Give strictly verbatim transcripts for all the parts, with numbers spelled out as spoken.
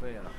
废了。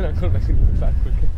sono ancora con il tacco che...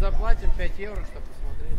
Заплатим пять евро, чтобы посмотреть.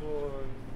то